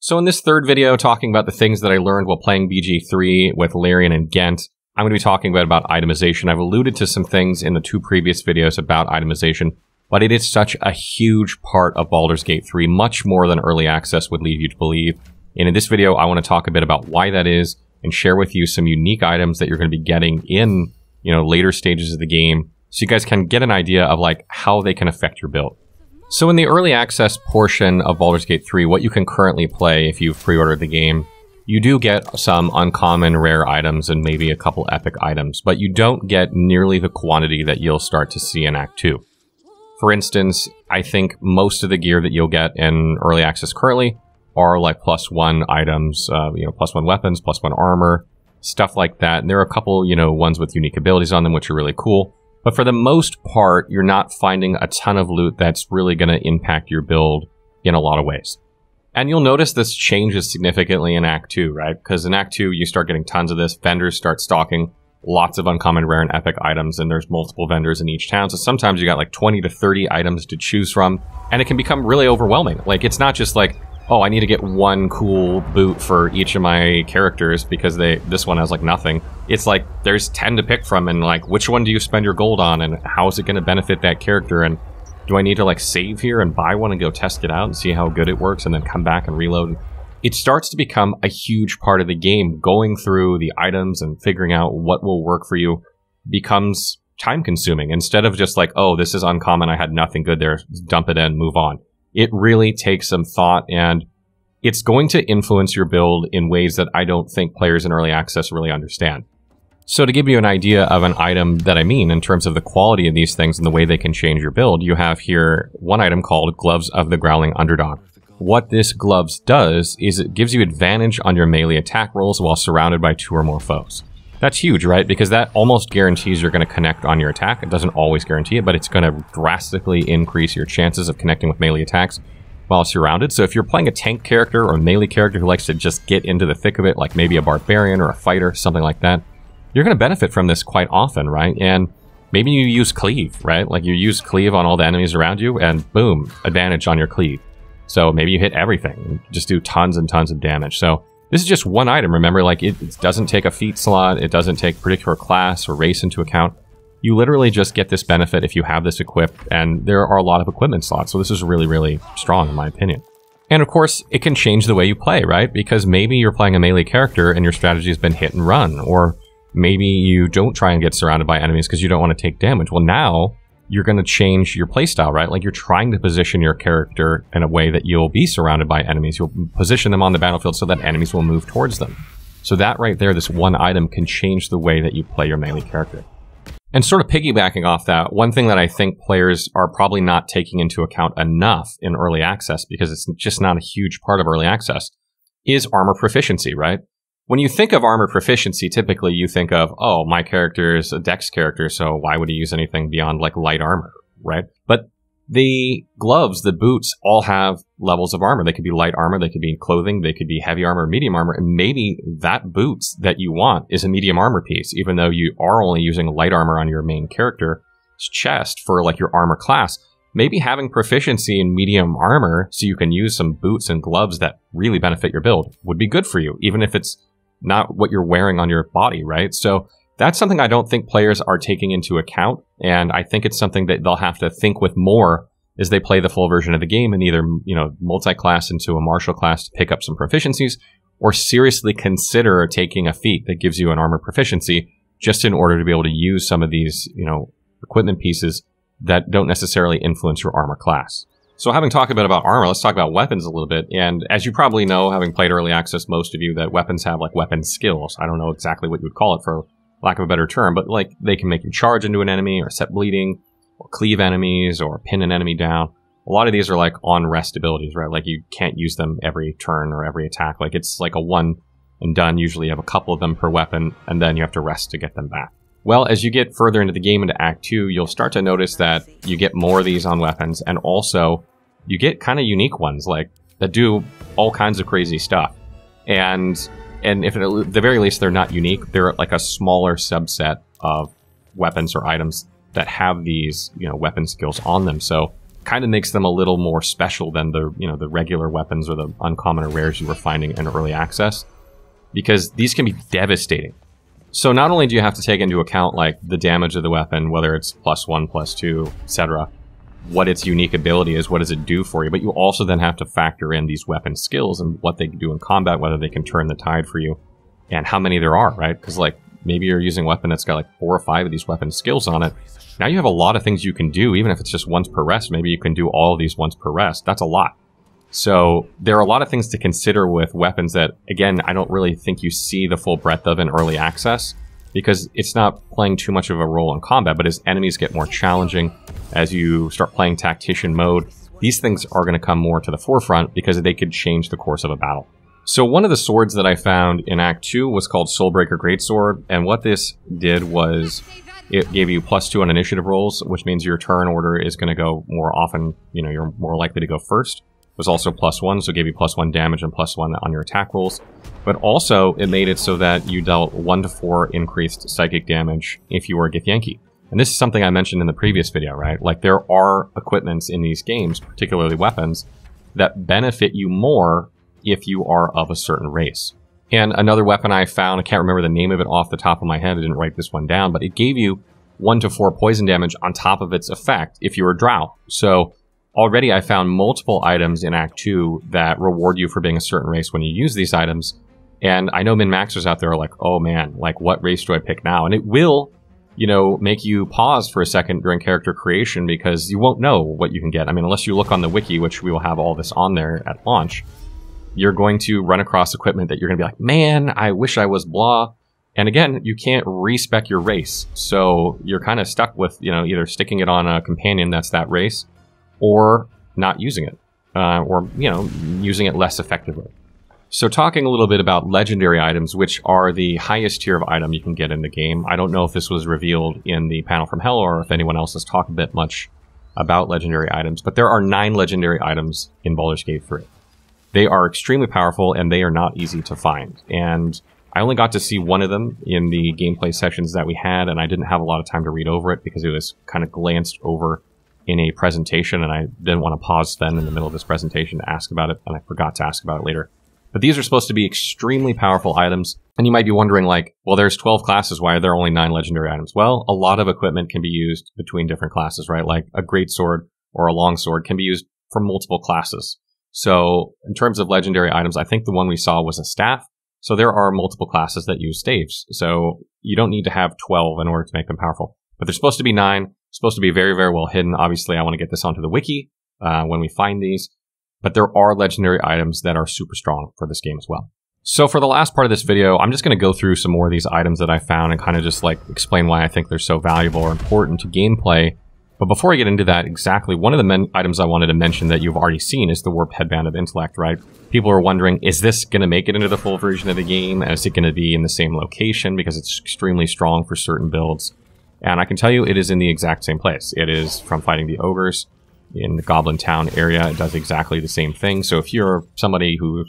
So in this third video, talking about the things that I learned while playing BG3 with Larian and Ghent, I'm going to be talking about itemization. I've alluded to some things in the two previous videos about itemization, but it is such a huge part of Baldur's Gate 3, much more than early access would lead you to believe. And in this video, I want to talk a bit about why that is and share with you some unique items that you're going to be getting in, you know, later stages of the game, so you guys can get an idea of like how they can affect your build. So in the early access portion of Baldur's Gate 3, what you can currently play if you've pre-ordered the game, you do get some uncommon rare items and maybe a couple epic items, but you don't get nearly the quantity that you'll start to see in Act 2. For instance, I think most of the gear that you'll get in early access currently are like +1 items, you know, +1 weapons, +1 armor, stuff like that. And there are a couple, you know, ones with unique abilities on them, which are really cool. But for the most part, you're not finding a ton of loot that's really going to impact your build in a lot of ways. And you'll notice this changes significantly in Act 2, right? Because in Act 2, you start getting tons of this. Vendors start stocking lots of uncommon, rare, and epic items, and there's multiple vendors in each town. So sometimes you got like 20 to 30 items to choose from, and it can become really overwhelming. Like, it's not just like, oh, I need to get one cool boot for each of my characters because this one has like nothing. It's like there's 10 to pick from, and like, which one do you spend your gold on, and how is it going to benefit that character, and do I need to like save here and buy one and go test it out and see how good it works and then come back and reload? It starts to become a huge part of the game. Going through the items and figuring out what will work for you becomes time consuming instead of just like, oh, this is uncommon, I had nothing good there, dump it in, move on. It really takes some thought, and it's going to influence your build in ways that I don't think players in early access really understand. So to give you an idea of an item that I mean in terms of the quality of these things and the way they can change your build, you have here one item called Gloves of the Growling Underdog. What this Gloves does is it gives you advantage on your melee attack rolls while surrounded by 2 or more foes. That's huge, right? Because that almost guarantees you're going to connect on your attack. It doesn't always guarantee it, but it's going to drastically increase your chances of connecting with melee attacks while surrounded. So if you're playing a tank character or a melee character who likes to just get into the thick of it, like maybe a barbarian or a fighter, something like that, you're going to benefit from this quite often, right? And maybe you use cleave, right? Like you use cleave on all the enemies around you and boom, advantage on your cleave. So maybe you hit everything and just do tons and tons of damage. So this is just one item. Remember, like it doesn't take a feat slot. It doesn't take particular class or race into account. You literally just get this benefit if you have this equipped, and there are a lot of equipment slots. So this is really, really strong in my opinion. And of course, it can change the way you play, right? Because maybe you're playing a melee character and your strategy has been hit and run, or maybe you don't try and get surrounded by enemies because you don't want to take damage. Well, now you're going to change your playstyle, right? Like you're trying to position your character in a way that you'll be surrounded by enemies. You'll position them on the battlefield so that enemies will move towards them. So that right there, this one item can change the way that you play your melee character. And sort of piggybacking off that, one thing that I think players are probably not taking into account enough in early access, because it's just not a huge part of early access, is armor proficiency, right? When you think of armor proficiency, typically you think of, oh, my character is a dex character, so why would he use anything beyond like light armor, right? But the gloves, the boots, all have levels of armor. They could be light armor, they could be clothing, they could be heavy armor, medium armor, and maybe that boots that you want is a medium armor piece, even though you are only using light armor on your main character's chest for like your armor class. Maybe having proficiency in medium armor so you can use some boots and gloves that really benefit your build would be good for you, even if it's not what you're wearing on your body, right? So that's something I don't think players are taking into account, and I think it's something that they'll have to think with more as they play the full version of the game and either, you know, multi-class into a martial class to pick up some proficiencies, or seriously consider taking a feat that gives you an armor proficiency just in order to be able to use some of these, you know, equipment pieces that don't necessarily influence your armor class. So having talked a bit about armor, let's talk about weapons a little bit. And as you probably know, having played early access, most of you, that weapons have like weapon skills. I don't know exactly what you would call it for lack of a better term, but like they can make you charge into an enemy or set bleeding or cleave enemies or pin an enemy down. A lot of these are like on rest abilities, right? Like you can't use them every turn or every attack. Like it's like a one and done. Usually you have a couple of them per weapon and then you have to rest to get them back. Well, as you get further into the game into Act 2, you'll start to notice that you get more of these on weapons, and also you get kind of unique ones like that do all kinds of crazy stuff. And if at the very least they're not unique, they're like a smaller subset of weapons or items that have these, you know, weapon skills on them. So kind of makes them a little more special than the, you know, the regular weapons or the uncommon or rares you were finding in early access, because these can be devastating. So not only do you have to take into account like the damage of the weapon, whether it's +1, +2, etc., what its unique ability is, what does it do for you, but you also then have to factor in these weapon skills and what they can do in combat, whether they can turn the tide for you, and how many there are, right? Because like maybe you're using a weapon that's got like 4 or 5 of these weapon skills on it. Now you have a lot of things you can do, even if it's just once per rest. Maybe you can do all of these once per rest. That's a lot. So there are a lot of things to consider with weapons that, again, I don't really think you see the full breadth of in early access, because it's not playing too much of a role in combat. But as enemies get more challenging, as you start playing tactician mode, these things are going to come more to the forefront because they could change the course of a battle. So one of the swords that I found in Act 2 was called Soulbreaker Greatsword, and what this did was it gave you +2 on initiative rolls, which means your turn order is going to go more often, you know, you're more likely to go first. It was also +1, so it gave you +1 damage and +1 on your attack rolls. But also, it made it so that you dealt 1 to 4 increased psychic damage if you were a Githyanki. And this is something I mentioned in the previous video, right? Like, there are equipments in these games, particularly weapons, that benefit you more if you are of a certain race. And another weapon I found, I can't remember the name of it off the top of my head, I didn't write this one down, but it gave you 1 to 4 poison damage on top of its effect if you were Drow. So already I found multiple items in Act 2 that reward you for being a certain race when you use these items. And I know min-maxers out there are like, oh man, like what race do I pick now? And it will, you know, make you pause for a second during character creation because you won't know what you can get. I mean, unless you look on the wiki, which we will have all this on there at launch, you're going to run across equipment that you're going to be like, man, I wish I was blah. And again, you can't respec your race. So you're kind of stuck with, you know, either sticking it on a companion that's that race or not using it or, you know, using it less effectively. So talking a little bit about legendary items, which are the highest tier of item you can get in the game. I don't know if this was revealed in the Panel from Hell or if anyone else has talked a bit much about legendary items, but there are 9 legendary items in Baldur's Gate 3. They are extremely powerful, and they are not easy to find. And I only got to see one of them in the gameplay sessions that we had, and I didn't have a lot of time to read over it because it was kind of glanced over in a presentation, and I didn't want to pause then in the middle of this presentation to ask about it, and I forgot to ask about it later. But these are supposed to be extremely powerful items, and you might be wondering, like, well, there's 12 classes, why are there only 9 legendary items? Well, a lot of equipment can be used between different classes, right? Like a greatsword or a longsword can be used for multiple classes. So in terms of legendary items, I think the one we saw was a staff. So there are multiple classes that use staves. So you don't need to have 12 in order to make them powerful. But there's supposed to be 9, supposed to be very, very well hidden. Obviously, I want to get this onto the wiki when we find these. But there are legendary items that are super strong for this game as well. So for the last part of this video, I'm just going to go through some more of these items that I found and kind of just like explain why I think they're so valuable or important to gameplay. But before I get into that, exactly, one of the items I wanted to mention that you've already seen is the Warped Headband of Intellect, right? People are wondering, is this going to make it into the full version of the game? Is it going to be in the same location? Because it's extremely strong for certain builds. And I can tell you it is in the exact same place. It is from fighting the ogres in the Goblin Town area. It does exactly the same thing. So if you're somebody who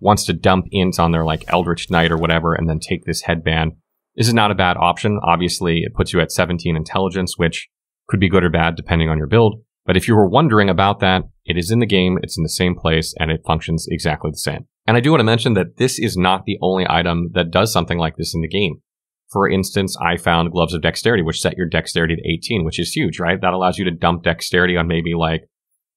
wants to dump int on their like Eldritch Knight or whatever and then take this headband, this is not a bad option. Obviously, it puts you at 17 intelligence, which could be good or bad depending on your build. But if you were wondering about that, it is in the game, it's in the same place, and it functions exactly the same. And I do want to mention that this is not the only item that does something like this in the game. For instance, I found Gloves of Dexterity, which set your dexterity to 18, which is huge, right? That allows you to dump dexterity on maybe like,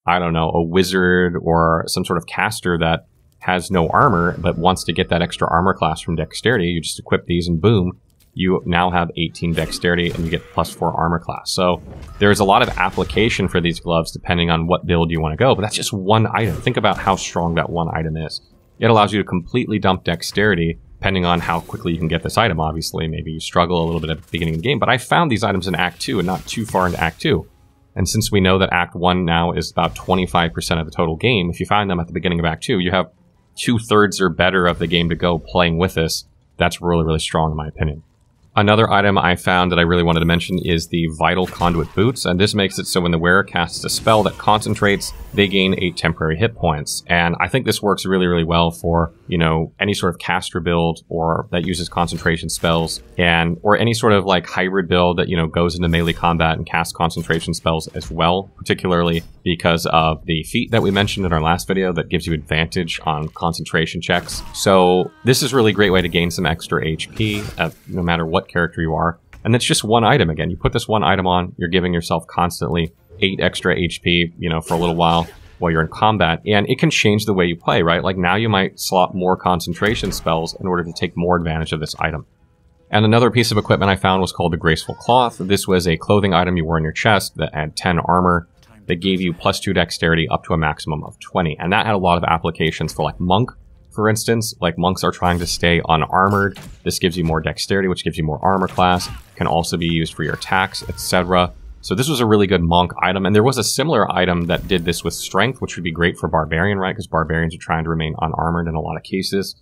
I don't know, a wizard or some sort of caster that has no armor but wants to get that extra armor class from dexterity. You just equip these and boom, you now have 18 dexterity and you get +4 armor class. So there is a lot of application for these gloves depending on what build you want to go, but that's just one item. Think about how strong that one item is. It allows you to completely dump dexterity depending on how quickly you can get this item. Obviously, maybe you struggle a little bit at the beginning of the game, but I found these items in Act 2 and not too far into Act 2. And since we know that Act 1 now is about 25% of the total game, if you find them at the beginning of Act 2, you have 2/3 or better of the game to go playing with this. That's really, really strong in my opinion. Another item I found that I really wanted to mention is the Vital Conduit Boots, and this makes it so when the wearer casts a spell that concentrates, they gain 8 temporary hit points. And I think this works really, really well for, you know, any sort of caster build or that uses concentration spells, and or any sort of like hybrid build that, you know, goes into melee combat and casts concentration spells as well, particularly because of the feat that we mentioned in our last video that gives you advantage on concentration checks. So this is a really great way to gain some extra HP no matter what character you are. And that's just one item. Again, you put this one item on, you're giving yourself constantly 8 extra HP, you know, for a little while you're in combat, and it can change the way you play, right? Like now you might slot more concentration spells in order to take more advantage of this item. And another piece of equipment I found was called the Graceful Cloth. This was a clothing item you wore on your chest that had 10 armor, that gave you +2 dexterity up to a maximum of 20. And that had a lot of applications for like monk, for instance. Like monks are trying to stay unarmored. This gives you more dexterity, which gives you more armor class. Can also be used for your attacks, etc. So this was a really good monk item, and there was a similar item that did this with strength, which would be great for barbarian, right? Because barbarians are trying to remain unarmored in a lot of cases,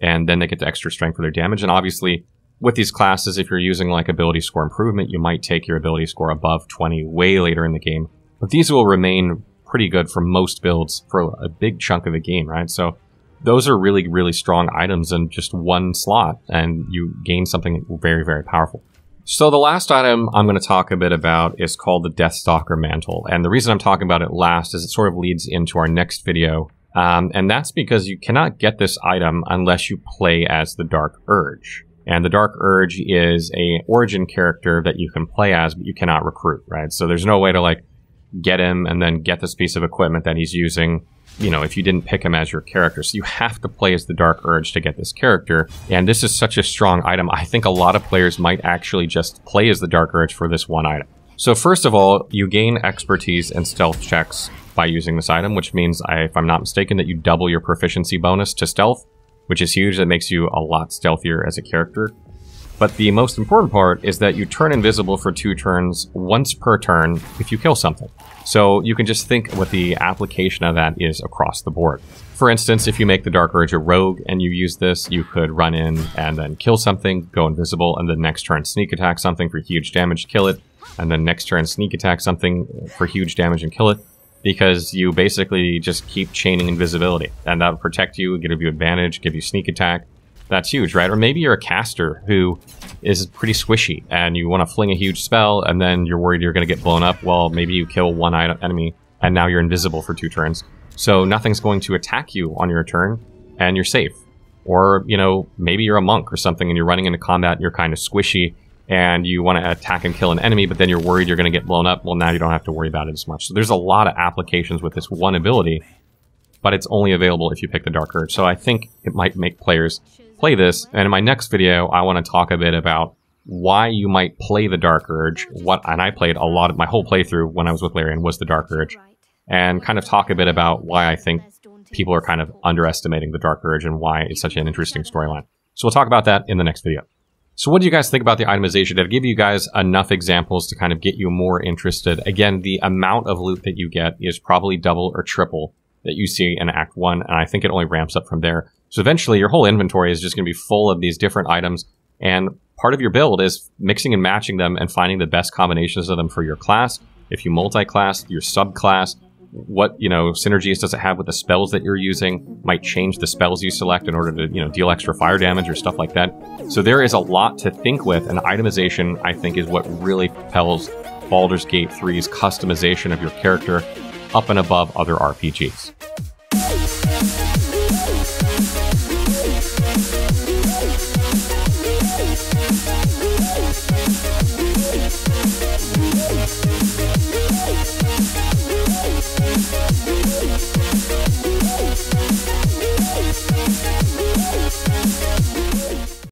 and then they get the extra strength for their damage. And obviously, with these classes, if you're using like ability score improvement, you might take your ability score above 20 way later in the game. But these will remain pretty good for most builds for a big chunk of the game, right? So those are really, really strong items in just one slot, and you gain something very, very powerful. So the last item I'm going to talk a bit about is called the Deathstalker Mantle. And the reason I'm talking about it last is it sort of leads into our next video. And that's because you cannot get this item unless you play as the Dark Urge. And the Dark Urge is an origin character that you can play as, but you cannot recruit, right? So there's no way to like get him and then get this piece of equipment that he's using, you know, if you didn't pick him as your character. So you have to play as the Dark Urge to get this character, and this is such a strong item. I think a lot of players might actually just play as the Dark Urge for this one item. So first of all, you gain expertise and stealth checks by using this item, which means, if I'm not mistaken, that you double your proficiency bonus to stealth, which is huge. That makes you a lot stealthier as a character. But the most important part is that you turn invisible for 2 turns, once per turn, if you kill something. So you can just think what the application of that is across the board. For instance, if you make the Dark Urge a rogue and you use this, you could run in and then kill something, go invisible, and then next turn sneak attack something for huge damage, kill it, and then next turn sneak attack something for huge damage and kill it, because you basically just keep chaining invisibility. And that'll protect you, give you advantage, give you sneak attack. That's huge, right? Or maybe you're a caster who is pretty squishy and you want to fling a huge spell and then you're worried you're going to get blown up. Well, maybe you kill one enemy and now you're invisible for 2 turns. So nothing's going to attack you on your turn and you're safe. Or, you know, maybe you're a monk or something and you're running into combat and you're kind of squishy and you want to attack and kill an enemy, but then you're worried you're going to get blown up. Well, now you don't have to worry about it as much. So there's a lot of applications with this one ability, but it's only available if you pick the Dark Urge. So I think it might make players play this, and in my next video I want to talk a bit about why you might play the Dark Urge, and I played a lot of my whole playthrough when I was with Larian was the Dark Urge, and kind of talk a bit about why I think people are kind of underestimating the Dark Urge and why it's such an interesting storyline. So we'll talk about that in the next video. So what do you guys think about the itemization? Did I give you guys enough examples to kind of get you more interested? Again, the amount of loot that you get is probably double or triple that you see in Act 1, and I think it only ramps up from there. So eventually your whole inventory is just going to be full of these different items, and part of your build is mixing and matching them and finding the best combinations of them for your class. If you multi-class, your subclass, what, you know, synergies does it have with the spells that you're using? Might change the spells you select in order to, you know, deal extra fire damage or stuff like that. So there is a lot to think with, and itemization, I think, is what really propels Baldur's Gate 3's customization of your character up and above other RPGs.